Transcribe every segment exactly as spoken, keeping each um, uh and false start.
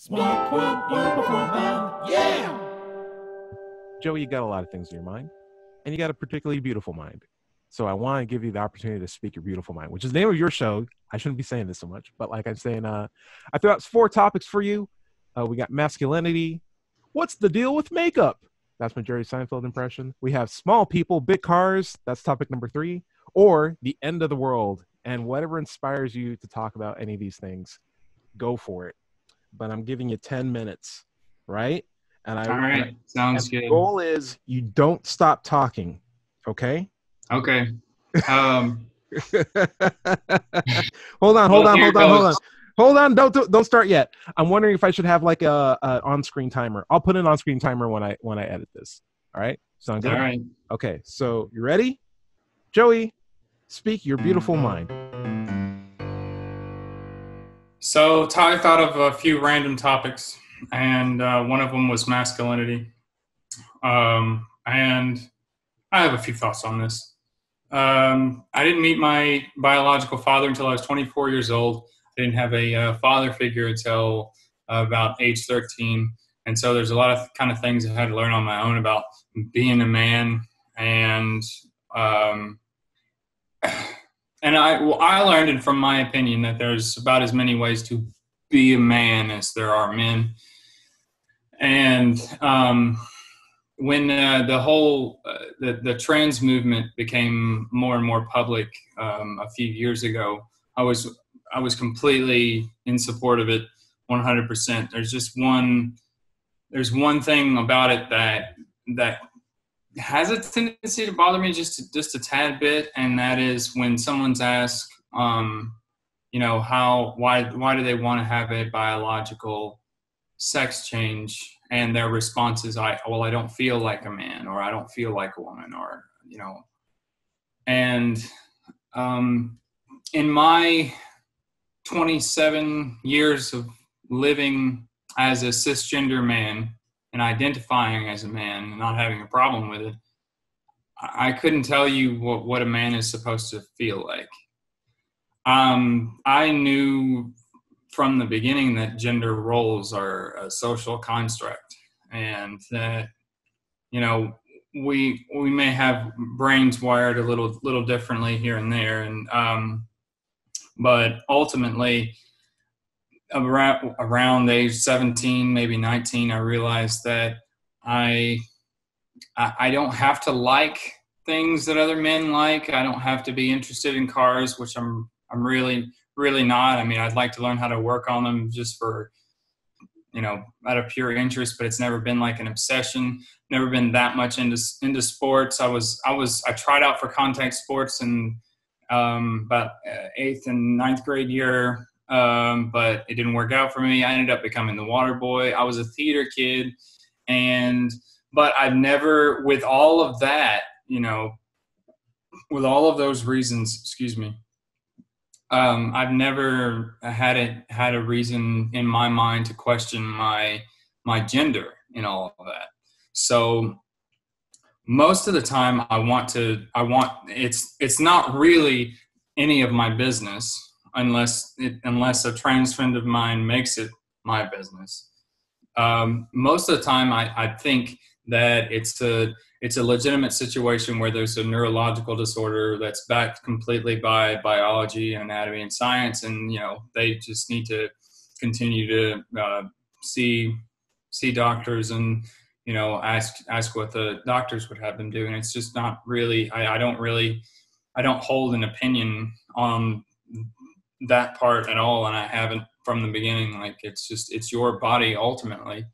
Smart world, beautiful mind. Yeah! Joey, you got a lot of things in your mind, and you got a particularly beautiful mind. So I want to give you the opportunity to speak your beautiful mind, which is the name of your show. I shouldn't be saying this so much, but like I'm saying, uh, I threw out four topics for you. Uh, we got masculinity. What's the deal with makeup? That's my Jerry Seinfeld impression. We have small people, big cars. That's topic number three. Or the end of the world. And whatever inspires you to talk about any of these things, go for it. But I'm giving you ten minutes, right? And I, All right. I, Sounds good. The goal is you don't stop talking, okay? Okay. Um, hold on, hold on, hold on, hold on. Hold on, don't, don't start yet. I'm wondering if I should have like a, a on-screen timer. I'll put an on-screen timer when I when I edit this. All right? Sound good? All right. Okay, so you ready? Joey, speak your beautiful mind. So Ty thought of a few random topics, and uh, one of them was masculinity. Um, and I have a few thoughts on this. Um, I didn't meet my biological father until I was twenty-four years old. I didn't have a uh, father figure until uh, about age thirteen. And so there's a lot of kind of things I had to learn on my own about being a man. And um, and I, well, I learned, and from my opinion, that there's about as many ways to be a man as there are men. And um, when uh, the whole uh, the, the trans movement became more and more public um, a few years ago, I was – I was completely in support of it, one hundred percent. There's just one, there's one thing about it that that has a tendency to bother me just to, just a tad bit, and that is when someone's asked, um, you know, how why why do they want to have a biological sex change, and their response is, I well, I don't feel like a man, or I don't feel like a woman, or you know, and um, in my twenty-seven years of living as a cisgender man and identifying as a man and not having a problem with it, I couldn't tell you what, what a man is supposed to feel like. Um, I knew from the beginning that gender roles are a social construct, and that, you know, we, we may have brains wired a little, little differently here and there. And, um, But ultimately, around, around age seventeen, maybe nineteen, I realized that I I don't have to like things that other men like. I don't have to be interested in cars, which I'm I'm really really not. I mean, I'd like to learn how to work on them just for, you know, out of pure interest. But it's never been like an obsession. Never been that much into into sports. I was I was I tried out for contact sports and. Um, about eighth and ninth grade year, um, but it didn't work out for me. I ended up becoming the water boy. I was a theater kid, and but I've never, with all of that, you know, with all of those reasons, excuse me, um, I've never had a had a reason in my mind to question my my gender and all of that. So. Most of the time I want to, I want, it's, it's not really any of my business unless, it, unless a trans friend of mine makes it my business. Um, most of the time I, I think that it's a, it's a legitimate situation where there's a neurological disorder that's backed completely by biology and anatomy and science. And, you know, they just need to continue to uh, see, see doctors and, you know, ask, ask what the doctors would have them do. And it's just not really, I, I don't really, I don't hold an opinion on that part at all. And I haven't from the beginning. Like, it's just, it's your body ultimately.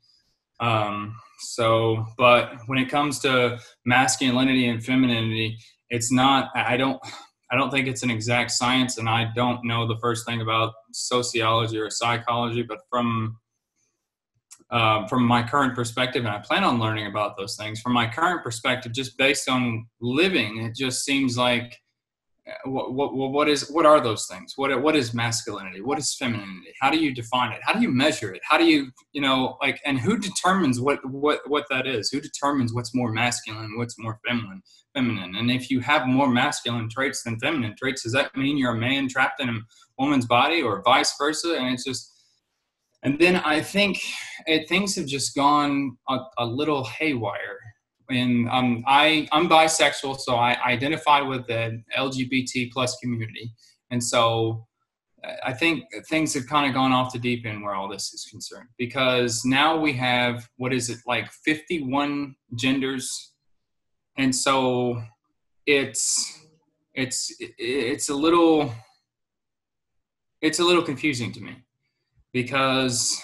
Um, so, but when it comes to masculinity and femininity, it's not, I don't, I don't think it's an exact science. And I don't know the first thing about sociology or psychology, but from Uh, from my current perspective, and I plan on learning about those things, from my current perspective, just based on living, it just seems like what, what, what is, what are those things? What, what is masculinity? What is femininity? How do you define it? How do you measure it? How do you, you know, like, and who determines what, what, what that is? Who determines what's more masculine, what's more feminine, feminine? And if you have more masculine traits than feminine traits, does that mean you're a man trapped in a woman's body or vice versa? And it's just, And then I think it, things have just gone a, a little haywire. And um, I, I'm bisexual, so I identify with the L G B T plus community. And so I think things have kind of gone off the deep end where all this is concerned, because now we have, what is it, like fifty-one genders. And so it's, it's, it's a little, it's a little confusing to me, because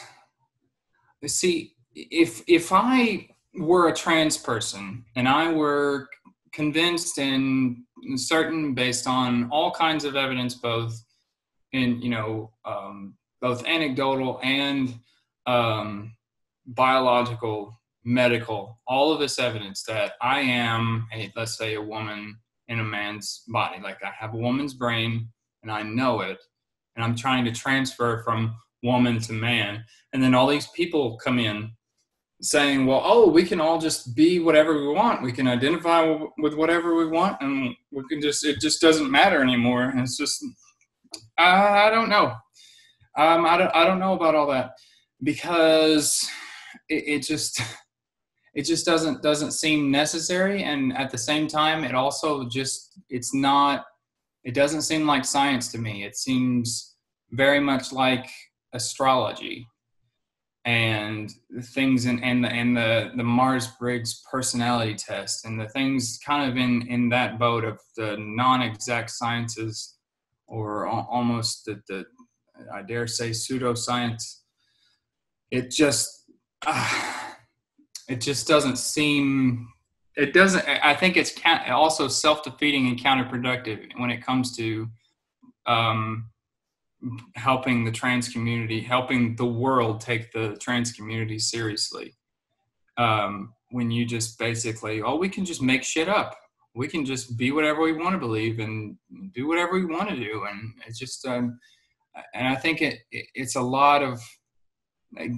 see, if, if I were a trans person and I were convinced and certain based on all kinds of evidence, both in, you know, um, both anecdotal and um, biological, medical, all of this evidence that I am, a, let's say, a woman in a man's body. Like, I have a woman's brain and I know it, and I'm trying to transfer from woman to man. And then all these people come in saying, well, oh, we can all just be whatever we want. We can identify w- with whatever we want, and we can just, it just doesn't matter anymore. And it's just, I don't know. Um, I don't, I don't know about all that, because it, it just, it just doesn't, doesn't seem necessary. And at the same time, it also just, it's not, it doesn't seem like science to me. It seems very much like astrology and the things in, and the, and the, the Myers-Briggs personality test and the things kind of in, in that boat of the non-exact sciences, or almost the, the, I dare say, pseudoscience. It just, uh, it just doesn't seem, it doesn't, I think it's also self-defeating and counterproductive when it comes to um, helping the trans community, helping the world take the trans community seriously. Um, when you just basically, oh, we can just make shit up. We can just be whatever we want to believe and do whatever we want to do. And it's just, um, and I think it, it it's a lot of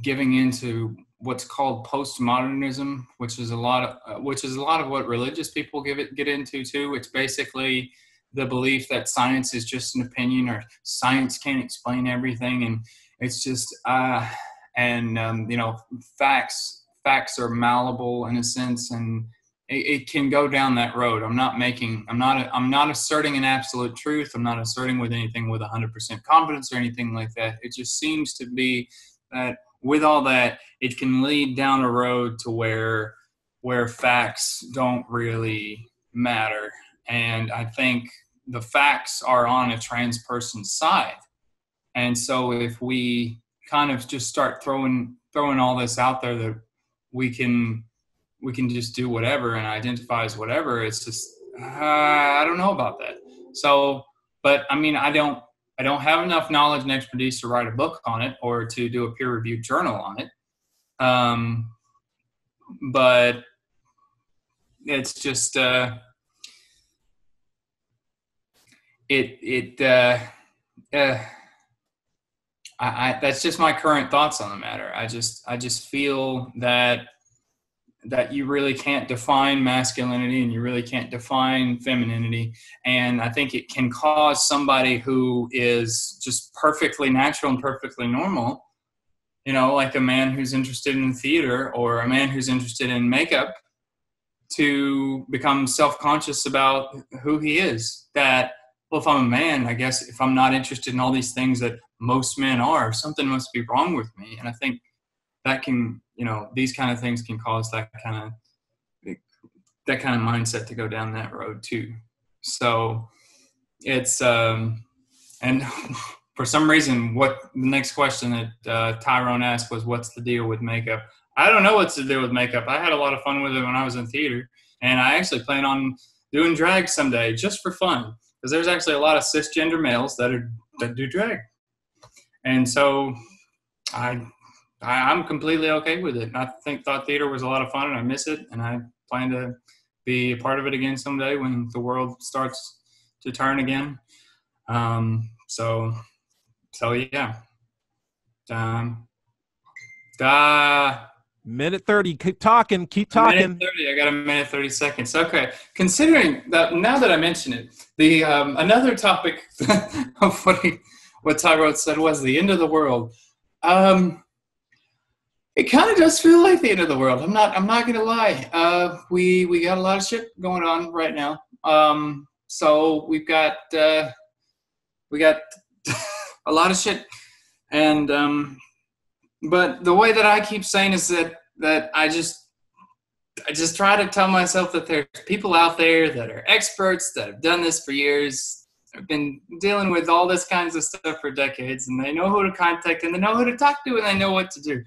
giving into what's called postmodernism, which is a lot of, uh, which is a lot of what religious people give it, get into too. It's basically the belief that science is just an opinion, or science can't explain everything. And it's just, uh, and, um, you know, facts, facts are malleable in a sense. And, it can go down that road. I'm not making, I'm not, I'm not asserting an absolute truth. I'm not asserting with anything with one hundred percent confidence or anything like that. It just seems to be that with all that, it can lead down a road to where, where facts don't really matter. And I think the facts are on a trans person's side. And so if we kind of just start throwing, throwing all this out there that we can, we can just do whatever and identify as whatever. It's just, uh, I don't know about that. So, but I mean, I don't, I don't have enough knowledge and expertise to write a book on it or to do a peer reviewed journal on it. Um, but it's just, uh, it, it, uh, uh, I, I, that's just my current thoughts on the matter. I just, I just feel that, that you really can't define masculinity and you really can't define femininity. And I think it can cause somebody who is just perfectly natural and perfectly normal, you know, like a man who's interested in theater or a man who's interested in makeup, to become self-conscious about who he is. That, well, if I'm a man, I guess if I'm not interested in all these things that most men are, something must be wrong with me. And I think that can, you know, these kind of things can cause that kind of, that kind of mindset to go down that road too. So it's, um, and for some reason, what the next question that uh, Tyrone asked was, what's the deal with makeup? I don't know what's the deal with makeup. I had a lot of fun with it when I was in theater, and I actually plan on doing drag someday just for fun, because there's actually a lot of cisgender males that are, that do drag. And so I, I'm completely okay with it. I think thought theater was a lot of fun, and I miss it. And I plan to be a part of it again someday when the world starts to turn again. Um, so, so yeah. Um, uh, minute thirty. Keep talking. Keep talking. Minute thirty. I got a minute thirty seconds. Okay. Considering that, now that I mention it, the um, another topic of what, he, what Tyrone said was the end of the world. Um, It kind of does feel like the end of the world. I'm not. I'm not gonna lie. Uh, we we got a lot of shit going on right now. Um, so we've got uh, we got a lot of shit, and um, but the way that I keep saying is that that I just I just try to tell myself that there's people out there that are experts that have done this for years. I've been dealing with all this kinds of stuff for decades, and they know who to contact, and they know who to talk to, and they know what to do.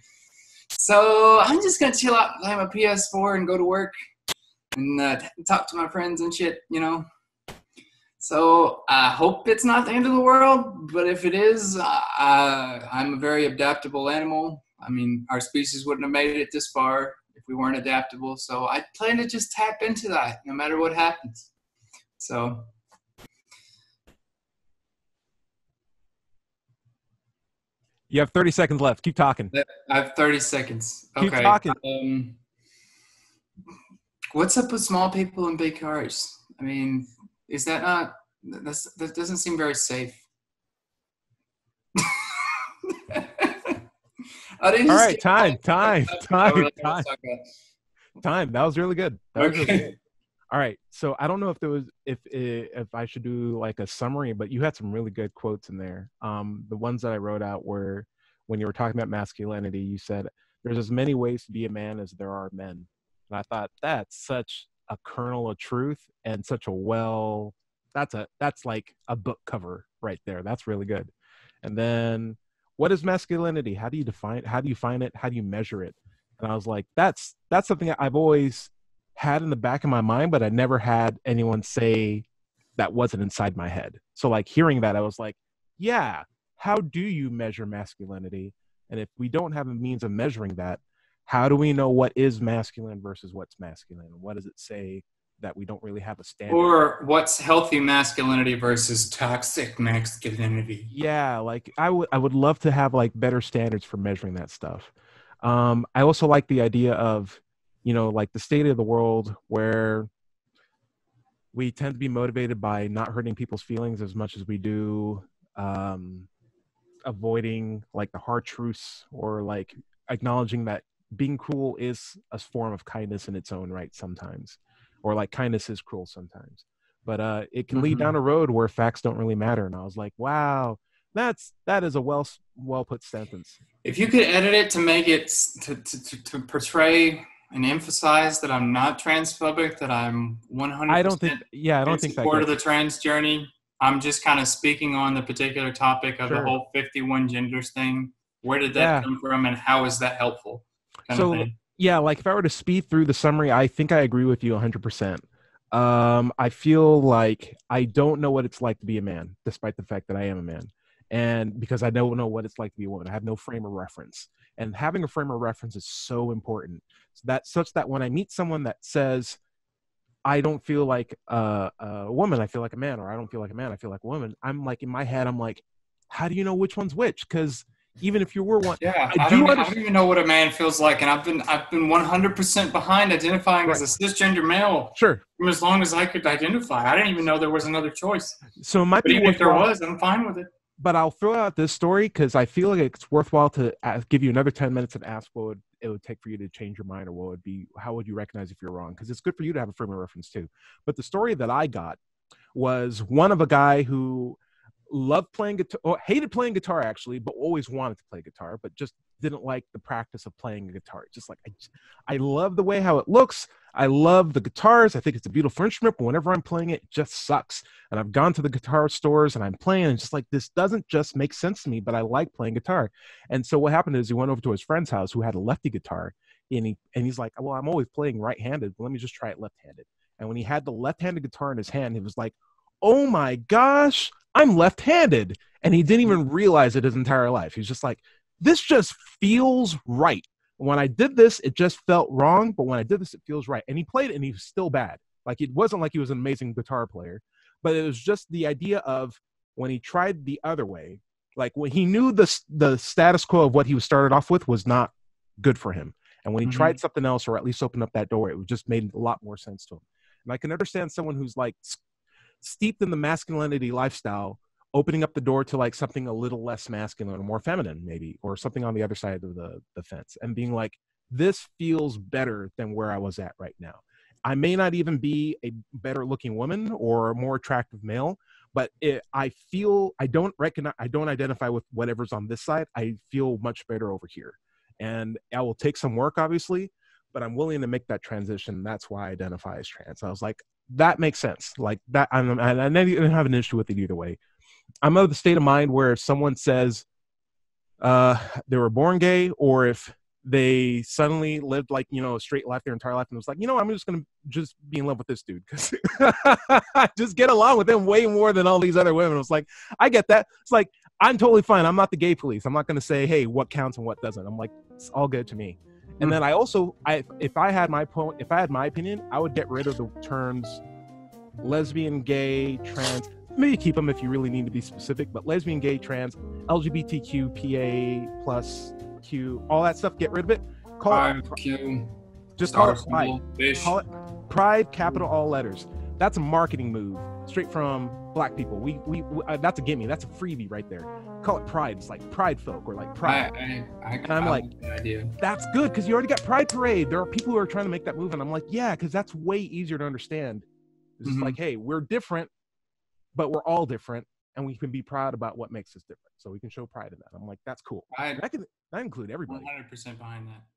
So I'm just going to chill out, play my P S four, and go to work, and uh, talk to my friends and shit, you know. So I hope it's not the end of the world, but if it is, I, I'm a very adaptable animal. I mean, our species wouldn't have made it this far if we weren't adaptable. So I plan to just tap into that no matter what happens. So... You have thirty seconds left. Keep talking. I have thirty seconds. Okay. Keep talking. Um, what's up with small people in big cars? I mean, is that not that's, that doesn't seem very safe. I didn't All right, time, time, time, time, time. That was really good. That okay. was really good. All right. So I don't know if there was if if I should do like a summary, but you had some really good quotes in there. Um, the ones that I wrote out were when you were talking about masculinity, you said there's as many ways to be a man as there are men. And I thought that's such a kernel of truth and such a well that's a that's like a book cover right there. That's really good. And then what is masculinity? How do you define how do you find it? How do you measure it? And I was like, that's that's something I've always had in the back of my mind, but I never had anyone say that wasn't inside my head. So like hearing that, I was like, yeah, how do you measure masculinity? And if we don't have a means of measuring that, how do we know what is masculine versus what's masculine? What does it say that we don't really have a standard? Or what's healthy masculinity versus toxic masculinity? Yeah, like I would I would love to have like better standards for measuring that stuff. Um, I also like the idea of you know, like the state of the world where we tend to be motivated by not hurting people's feelings as much as we do, um, avoiding like the hard truths or like acknowledging that being cruel is a form of kindness in its own right sometimes, or like kindness is cruel sometimes, but uh, it can mm-hmm. lead down a road where facts don't really matter. And I was like, wow, that's, that is a well, well put sentence. If you could edit it to make it, to, to, to, to portray and emphasize that I'm not transphobic, that I'm one hundred percent I don't think, yeah, I don't think support of the trans journey. I'm just kind of speaking on the particular topic of sure. the whole fifty-one genders thing. Where did that yeah. come from and how is that helpful? So, yeah, like if I were to speed through the summary, I think I agree with you one hundred percent. Um, I feel like I don't know what it's like to be a man, despite the fact that I am a man. And because I don't know what it's like to be a woman, I have no frame of reference. And having a frame of reference is so important. So that such that when I meet someone that says, I don't feel like a, a woman, I feel like a man, or I don't feel like a man, I feel like a woman. I'm like, in my head, I'm like, how do you know which one's which? Because even if you were one, yeah, I, I, do don't, I don't even know what a man feels like. And I've been, I've been one hundred percent behind identifying right. as a cisgender male. Sure. As long as I could identify, I didn't even know there was another choice. So it might but be even if there was, I'm fine with it. But I'll throw out this story because I feel like it's worthwhile to ask, give you another ten minutes and ask what would, it would take for you to change your mind, or what would be, how would you recognize if you're wrong? Because it's good for you to have a frame of reference too. But the story that I got was one of a guy who loved playing guitar, or hated playing guitar actually, but always wanted to play guitar, but just didn't like the practice of playing a guitar. It's just like, I, I love the way how it looks. I love the guitars. I think it's a beautiful instrument, but whenever I'm playing it, it just sucks. And I've gone to the guitar stores and I'm playing and just like, this doesn't just make sense to me, but I like playing guitar. And so what happened is he went over to his friend's house who had a lefty guitar and he, and he's like, well, I'm always playing right-handed, but let me just try it left-handed. And when he had the left-handed guitar in his hand, he was like, oh my gosh, I'm left-handed. And he didn't even realize it his entire life. He's just like, this just feels right. When I did this, it just felt wrong. But when I did this, it feels right. And he played it and he was still bad. Like it wasn't like he was an amazing guitar player, but it was just the idea of when he tried the other way, like when he knew the, the status quo of what he was started off with was not good for him. And when he mm-hmm. tried something else, or at least opened up that door, it just made a lot more sense to him. And I can understand someone who's like steeped in the masculinity lifestyle opening up the door to like something a little less masculine or more feminine maybe, or something on the other side of the, the fence, and being like, this feels better than where I was at right now. I may not even be a better looking woman or a more attractive male, but it, I feel, I don't recognize, I don't identify with whatever's on this side. I feel much better over here. And I will take some work, obviously, but I'm willing to make that transition. That's why I identify as trans. I was like, that makes sense. Like that, I'm, I, I didn't have an issue with it either way. I'm of the state of mind where if someone says uh, they were born gay, or if they suddenly lived like, you know, a straight life their entire life and was like, you know, I'm just going to just be in love with this dude because I just get along with him way more than all these other women. I was like, I get that. It's like, I'm totally fine. I'm not the gay police. I'm not going to say, hey, what counts and what doesn't. I'm like, it's all good to me. And then I also, I, if I had my point, if I had my opinion, I would get rid of the terms lesbian, gay, trans. Maybe keep them if you really need to be specific, but lesbian, gay, trans, L G B T Q, P A plus Q, all that stuff. Get rid of it. Call pride, it Q, just call it pride. Fish. Call it pride, capital all letters. That's a marketing move straight from black people. We we, we uh, that's a gimme. That's a freebie right there. Call it pride. It's like pride folk or like pride. I, I, I, and I'm I like, idea. That's good because you already got pride parade. There are people who are trying to make that move, and I'm like, yeah, because that's way easier to understand. It's mm-hmm. like, hey, we're different, but we're all different. And we can be proud about what makes us different. So we can show pride in that. I'm like, that's cool. I, that, can, that include everybody. one hundred percent behind that.